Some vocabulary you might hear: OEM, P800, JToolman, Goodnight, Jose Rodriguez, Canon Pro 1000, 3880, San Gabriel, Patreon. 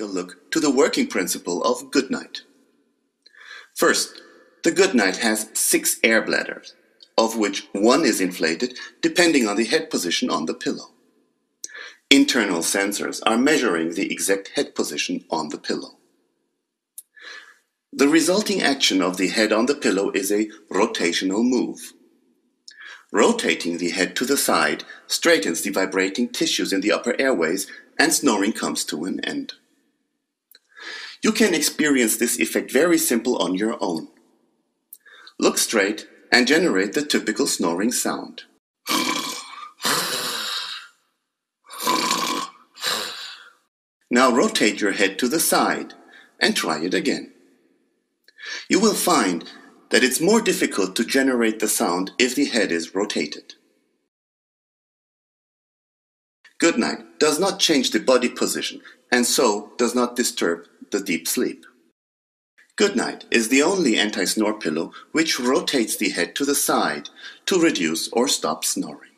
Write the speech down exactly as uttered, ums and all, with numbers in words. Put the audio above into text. we'll look to the working principle of Goodnight. First, the Goodnight has six air bladders, of which one is inflated depending on the head position on the pillow. Internal sensors are measuring the exact head position on the pillow. The resulting action of the head on the pillow is a rotational move. Rotating the head to the side straightens the vibrating tissues in the upper airways, and snoring comes to an end. You can experience this effect very simple on your own. Look straight and generate the typical snoring sound. Now rotate your head to the side and try it again. You will find that it's more difficult to generate the sound if the head is rotated. Goodnight does not change the body position and so does not disturb the deep sleep. Goodnight is the only anti-snore pillow which rotates the head to the side to reduce or stop snoring.